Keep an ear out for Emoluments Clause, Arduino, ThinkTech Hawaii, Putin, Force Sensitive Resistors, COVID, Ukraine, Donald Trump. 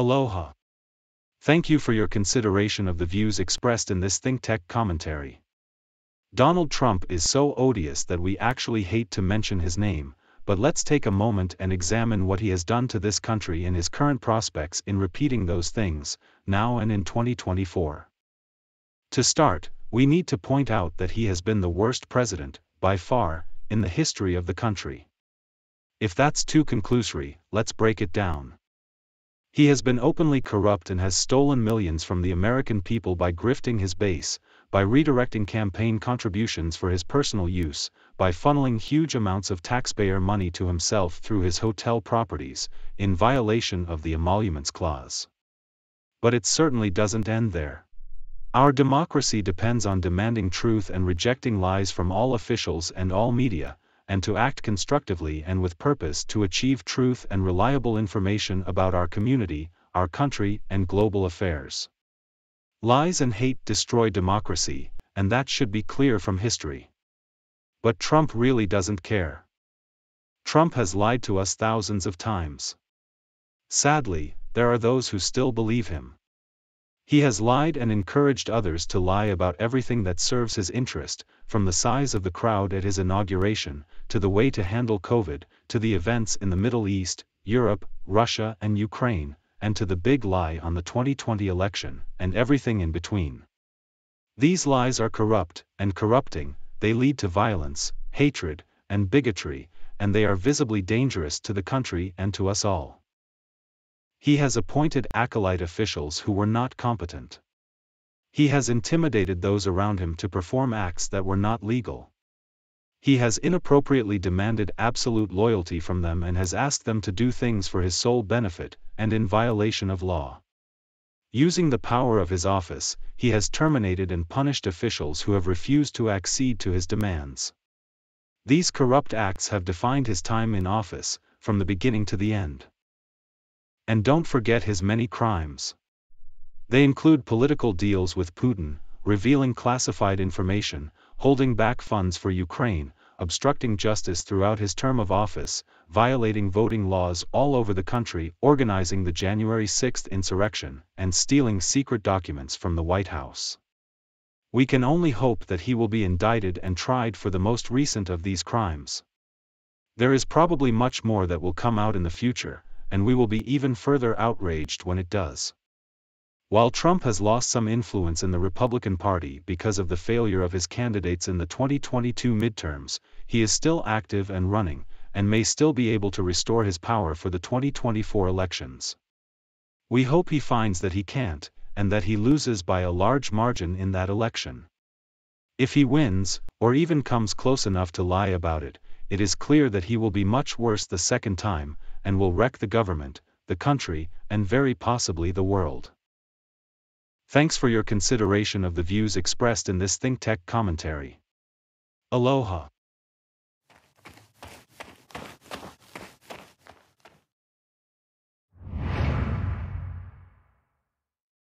Aloha. Thank you for your consideration of the views expressed in this ThinkTech commentary. Donald Trump is so odious that we actually hate to mention his name, but let's take a moment and examine what he has done to this country and his current prospects in repeating those things, now and in 2024. To start, we need to point out that he has been the worst president, by far, in the history of the country. If that's too conclusory, let's break it down. He has been openly corrupt and has stolen millions from the American people by grifting his base, by redirecting campaign contributions for his personal use, by funneling huge amounts of taxpayer money to himself through his hotel properties, in violation of the Emoluments Clause. But it certainly doesn't end there. Our democracy depends on demanding truth and rejecting lies from all officials and all media, and to act constructively and with purpose to achieve truth and reliable information about our community, our country, and global affairs. Lies and hate destroy democracy, and that should be clear from history. But Trump really doesn't care. Trump has lied to us thousands of times. Sadly, there are those who still believe him. He has lied and encouraged others to lie about everything that serves his interest, from the size of the crowd at his inauguration, to the way to handle COVID, to the events in the Middle East, Europe, Russia and Ukraine, and to the big lie on the 2020 election, and everything in between. These lies are corrupt, and corrupting, they lead to violence, hatred, and bigotry, and they are visibly dangerous to the country and to us all. He has appointed acolyte officials who were not competent. He has intimidated those around him to perform acts that were not legal. He has inappropriately demanded absolute loyalty from them and has asked them to do things for his sole benefit, and in violation of law. Using the power of his office, he has terminated and punished officials who have refused to accede to his demands. These corrupt acts have defined his time in office, from the beginning to the end. And don't forget his many crimes. They include political deals with Putin, revealing classified information, holding back funds for Ukraine, obstructing justice throughout his term of office, violating voting laws all over the country, organizing the January 6th insurrection, and stealing secret documents from the White House. We can only hope that he will be indicted and tried for the most recent of these crimes. There is probably much more that will come out in the future, and we will be even further outraged when it does. While Trump has lost some influence in the Republican Party because of the failure of his candidates in the 2022 midterms, he is still active and running, and may still be able to restore his power for the 2024 elections. We hope he finds that he can't, and that he loses by a large margin in that election. If he wins, or even comes close enough to lie about it, it is clear that he will be much worse the second time, and will wreck the government, the country, and very possibly the world. Thanks for your consideration of the views expressed in this ThinkTech commentary. Aloha.